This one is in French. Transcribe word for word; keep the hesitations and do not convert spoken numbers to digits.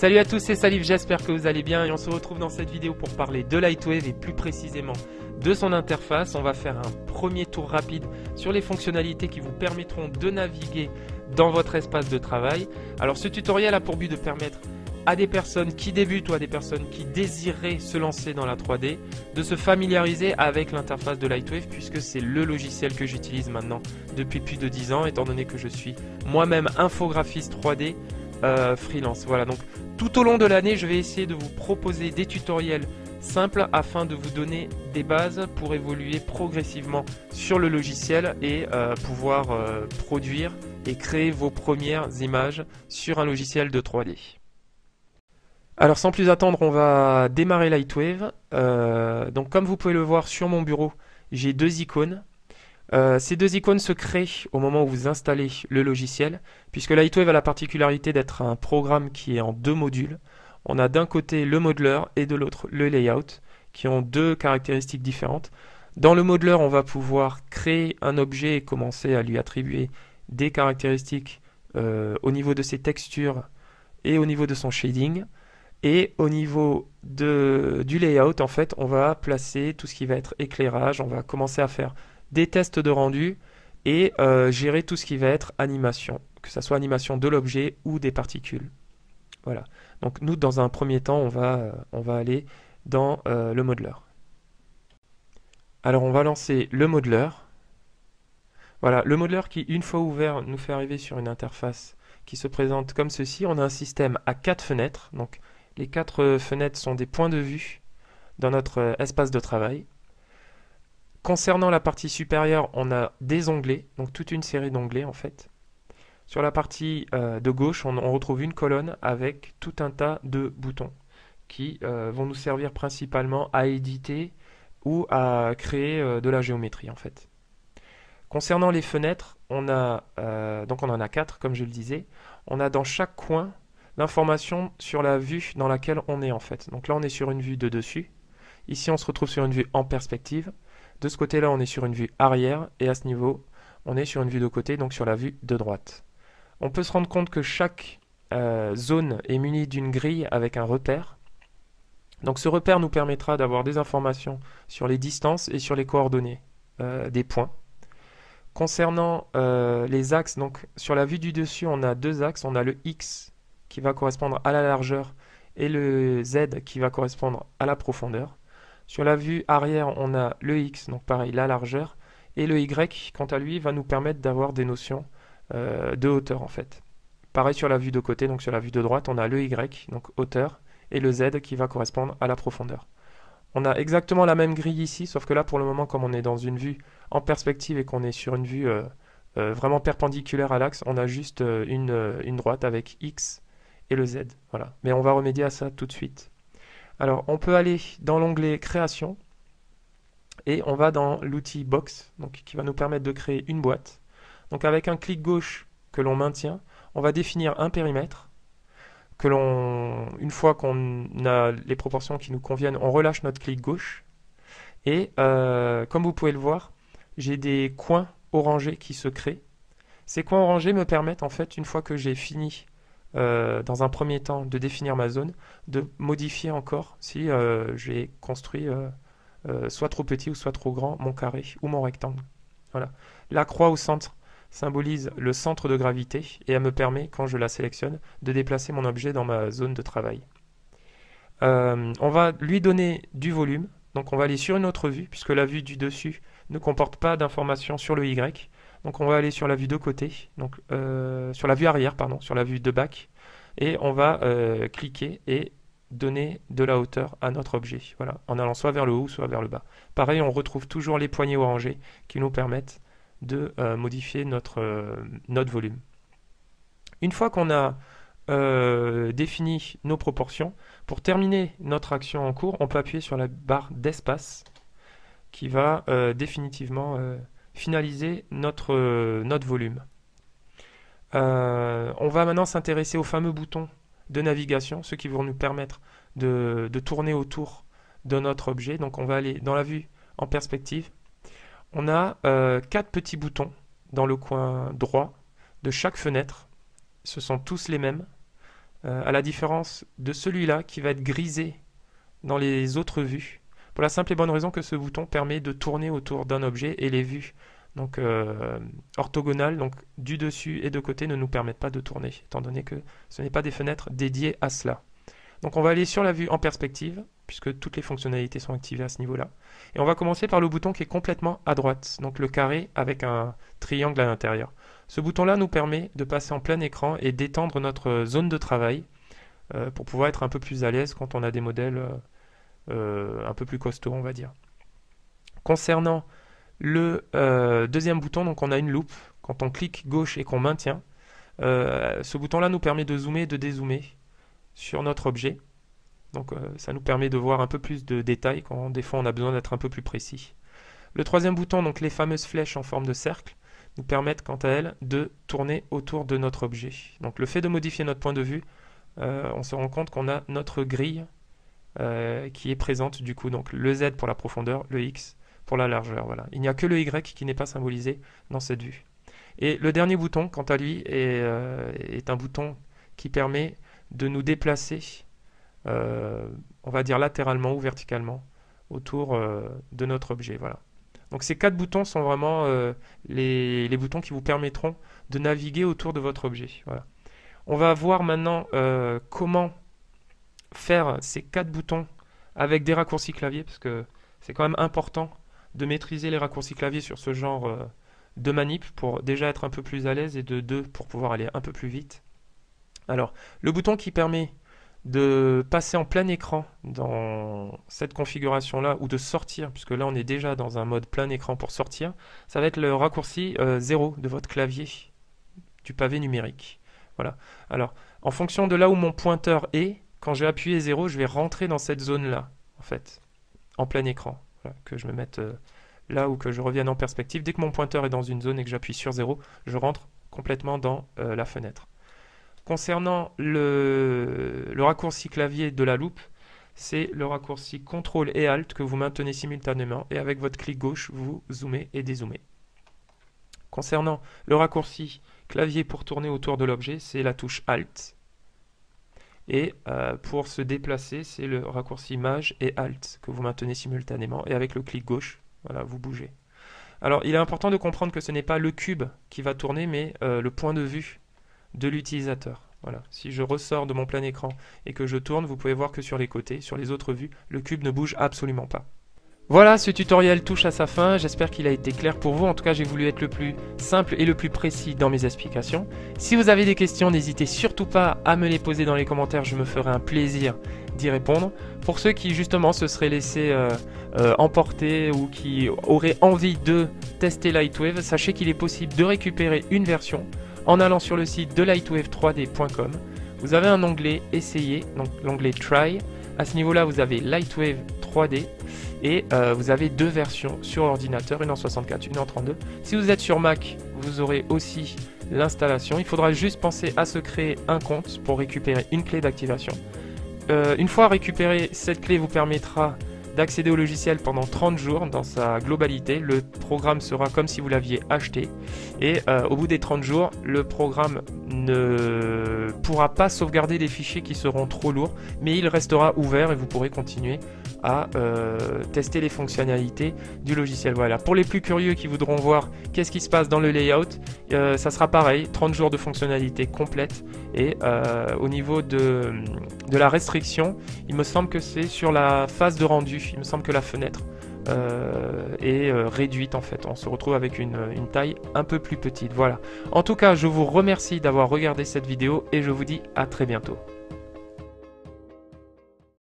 Salut à tous, c'est Salif, j'espère que vous allez bien et on se retrouve dans cette vidéo pour parler de Lightwave et plus précisément de son interface. On va faire un premier tour rapide sur les fonctionnalités qui vous permettront de naviguer dans votre espace de travail. Alors ce tutoriel a pour but de permettre à des personnes qui débutent ou à des personnes qui désireraient se lancer dans la trois D de se familiariser avec l'interface de Lightwave, puisque c'est le logiciel que j'utilise maintenant depuis plus de dix ans, étant donné que je suis moi-même infographiste trois D euh, freelance. Voilà, donc tout au long de l'année je vais essayer de vous proposer des tutoriels simples afin de vous donner des bases pour évoluer progressivement sur le logiciel et euh, pouvoir euh, produire et créer vos premières images sur un logiciel de trois D. Alors sans plus attendre, on va démarrer Lightwave. Euh, donc comme vous pouvez le voir sur mon bureau, j'ai deux icônes. Euh, ces deux icônes se créent au moment où vous installez le logiciel, puisque Lightwave a la particularité d'être un programme qui est en deux modules. On a d'un côté le modeler et de l'autre le layout, qui ont deux caractéristiques différentes. Dans le modeler, on va pouvoir créer un objet et commencer à lui attribuer des caractéristiques euh, au niveau de ses textures et au niveau de son shading. Et au niveau de, du layout, en fait, on va placer tout ce qui va être éclairage, on va commencer à faire des tests de rendu et euh, gérer tout ce qui va être animation, que ce soit animation de l'objet ou des particules. Voilà. Donc nous, dans un premier temps, on va, on va aller dans euh, le modeler. Alors on va lancer le modeler. Voilà, le modeler qui, une fois ouvert, nous fait arriver sur une interface qui se présente comme ceci. On a un système à quatre fenêtres, donc les quatre fenêtres sont des points de vue dans notre espace de travail. Concernant la partie supérieure, on a des onglets, donc toute une série d'onglets en fait. Sur la partie euh, de gauche, on, on retrouve une colonne avec tout un tas de boutons qui euh, vont nous servir principalement à éditer ou à créer euh, de la géométrie en fait. Concernant les fenêtres, on a euh, donc on en a quatre comme je le disais. On a dans chaque coin l'information sur la vue dans laquelle on est en fait. Donc là on est sur une vue de dessus, ici on se retrouve sur une vue en perspective, de ce côté là on est sur une vue arrière et à ce niveau on est sur une vue de côté, donc sur la vue de droite. On peut se rendre compte que chaque euh, zone est munie d'une grille avec un repère, donc ce repère nous permettra d'avoir des informations sur les distances et sur les coordonnées euh, des points. Concernant euh, les axes, donc sur la vue du dessus on a deux axes, on a le X qui va correspondre à la largeur et le Z qui va correspondre à la profondeur. Sur la vue arrière, on a le X, donc pareil, la largeur, et le Y, quant à lui, va nous permettre d'avoir des notions euh, de hauteur en fait. Pareil sur la vue de côté, donc sur la vue de droite, on a le Y, donc hauteur, et le Z qui va correspondre à la profondeur. On a exactement la même grille ici, sauf que là pour le moment, comme on est dans une vue en perspective et qu'on est sur une vue euh, euh, vraiment perpendiculaire à l'axe, on a juste euh, une, euh, une droite avec X et le Z. Voilà. Mais on va remédier à ça tout de suite. Alors on peut aller dans l'onglet création et on va dans l'outil box, donc, qui va nous permettre de créer une boîte. Donc avec un clic gauche que l'on maintient, on va définir un périmètre que l'on, une fois qu'on a les proportions qui nous conviennent, on relâche notre clic gauche. Et euh, comme vous pouvez le voir, j'ai des coins orangés qui se créent. Ces coins orangés me permettent en fait, une fois que j'ai fini euh, dans un premier temps de définir ma zone, de modifier encore si euh, j'ai construit euh, euh, soit trop petit ou soit trop grand mon carré ou mon rectangle. Voilà. La croix au centre symbolise le centre de gravité et elle me permet, quand je la sélectionne, de déplacer mon objet dans ma zone de travail. Euh, on va lui donner du volume, donc on va aller sur une autre vue, puisque la vue du dessus ne comporte pas d'informations sur le Y, donc on va aller sur la vue de côté, donc, euh, sur la vue arrière, pardon, sur la vue de back, et on va euh, cliquer et donner de la hauteur à notre objet, voilà, en allant soit vers le haut, soit vers le bas. Pareil, on retrouve toujours les poignées orangées qui nous permettent de euh, modifier notre, euh, notre volume. Une fois qu'on a euh, défini nos proportions, pour terminer notre action en cours, on peut appuyer sur la barre d'espace qui va euh, définitivement euh, finaliser notre, euh, notre volume. Euh, on va maintenant s'intéresser aux fameux boutons de navigation, ceux qui vont nous permettre de, de tourner autour de notre objet. Donc on va aller dans la vue en perspective. On a euh, quatre petits boutons dans le coin droit de chaque fenêtre. Ce sont tous les mêmes. euh, à la différence de celui-là qui va être grisé dans les autres vues, pour la simple et bonne raison que ce bouton permet de tourner autour d'un objet et les vues donc euh, orthogonales, donc du dessus et de côté, ne nous permettent pas de tourner, étant donné que ce n'est pas des fenêtres dédiées à cela. Donc on va aller sur la vue en perspective, puisque toutes les fonctionnalités sont activées à ce niveau-là. Et on va commencer par le bouton qui est complètement à droite, donc le carré avec un triangle à l'intérieur. Ce bouton-là nous permet de passer en plein écran et d'étendre notre zone de travail, euh, pour pouvoir être un peu plus à l'aise quand on a des modèles euh, un peu plus costauds, on va dire. Concernant le euh, deuxième bouton, donc on a une loupe. Quand on clique gauche et qu'on maintient, euh, ce bouton-là nous permet de zoomer et de dézoomer sur notre objet. Donc euh, ça nous permet de voir un peu plus de détails quand des fois on a besoin d'être un peu plus précis. Le troisième bouton, donc les fameuses flèches en forme de cercle, nous permettent quant à elles de tourner autour de notre objet. Donc le fait de modifier notre point de vue, euh, on se rend compte qu'on a notre grille euh, qui est présente du coup. Donc le Z pour la profondeur, le X pour la largeur. Voilà. Il n'y a que le Y qui n'est pas symbolisé dans cette vue. Et le dernier bouton, quant à lui, est, euh, est un bouton qui permet de nous déplacer, euh, on va dire latéralement ou verticalement, autour euh, de notre objet. Voilà. Donc ces quatre boutons sont vraiment euh, les, les boutons qui vous permettront de naviguer autour de votre objet. Voilà. On va voir maintenant euh, comment faire ces quatre boutons avec des raccourcis clavier, parce que c'est quand même important de maîtriser les raccourcis clavier sur ce genre euh, de manip, pour déjà être un peu plus à l'aise, et de deux pour pouvoir aller un peu plus vite. Alors, le bouton qui permet de passer en plein écran dans cette configuration-là, ou de sortir, puisque là on est déjà dans un mode plein écran pour sortir, ça va être le raccourci euh, zéro de votre clavier, du pavé numérique. Voilà. Alors, en fonction de là où mon pointeur est, quand je vais appuyer zéro, je vais rentrer dans cette zone-là, en fait, en plein écran. Voilà, que je me mette euh, là ou que je revienne en perspective. Dès que mon pointeur est dans une zone et que j'appuie sur zéro, je rentre complètement dans euh, la fenêtre. Concernant le, le raccourci clavier de la loupe, c'est le raccourci contrôle et alt que vous maintenez simultanément, et avec votre clic gauche, vous zoomez et dézoomez. Concernant le raccourci clavier pour tourner autour de l'objet, c'est la touche alt. Et euh, pour se déplacer, c'est le raccourci maj et alt que vous maintenez simultanément, et avec le clic gauche, voilà, vous bougez. Alors, il est important de comprendre que ce n'est pas le cube qui va tourner, mais euh, le point de vue de l'utilisateur. Voilà. Si je ressors de mon plein écran et que je tourne, vous pouvez voir que sur les côtés, sur les autres vues, le cube ne bouge absolument pas. Voilà, ce tutoriel touche à sa fin, j'espère qu'il a été clair pour vous, en tout cas j'ai voulu être le plus simple et le plus précis dans mes explications. Si vous avez des questions, n'hésitez surtout pas à me les poser dans les commentaires, je me ferai un plaisir d'y répondre. Pour ceux qui justement se seraient laissés euh, euh, emporter, ou qui auraient envie de tester Lightwave, sachez qu'il est possible de récupérer une version en allant sur le site de lightwave trois d point com. Vous avez un onglet « Essayer », donc l'onglet « Try ». À ce niveau-là, vous avez Lightwave trois D et euh, vous avez deux versions sur ordinateur, une en soixante-quatre, une en trente-deux. Si vous êtes sur Mac, vous aurez aussi l'installation. Il faudra juste penser à se créer un compte pour récupérer une clé d'activation. Euh, une fois récupérée, cette clé vous permettra d'accéder au logiciel pendant trente jours dans sa globalité. Le programme sera comme si vous l'aviez acheté. Et euh, au bout des trente jours, le programme ne pourra pas sauvegarder des fichiers qui seront trop lourds, mais il restera ouvert et vous pourrez continuer à euh, tester les fonctionnalités du logiciel. Voilà. Pour les plus curieux qui voudront voir qu'est-ce qui se passe dans le layout, euh, ça sera pareil, trente jours de fonctionnalités complètes. Et euh, au niveau de, de la restriction, il me semble que c'est sur la phase de rendu, il me semble que la fenêtre Euh, et euh, réduite en fait, on se retrouve avec une, une taille un peu plus petite. Voilà, en tout cas je vous remercie d'avoir regardé cette vidéo et je vous dis à très bientôt.